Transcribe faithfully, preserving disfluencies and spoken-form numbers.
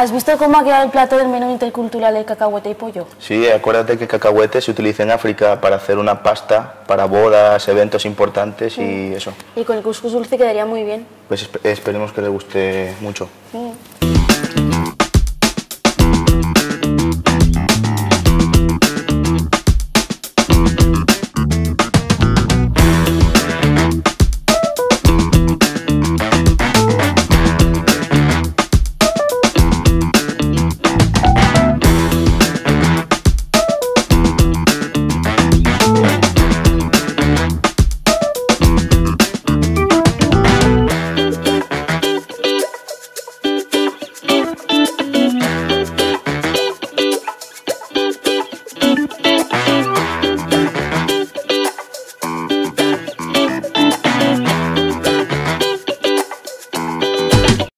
¿Has visto cómo ha quedado el plato del menú intercultural de cacahuete y pollo? Sí, acuérdate que el cacahuete se utiliza en África para hacer una pasta, para bodas, eventos importantes y mm. eso. Y con el cuscús dulce quedaría muy bien. Pues esp- esperemos que le guste mucho. Mm.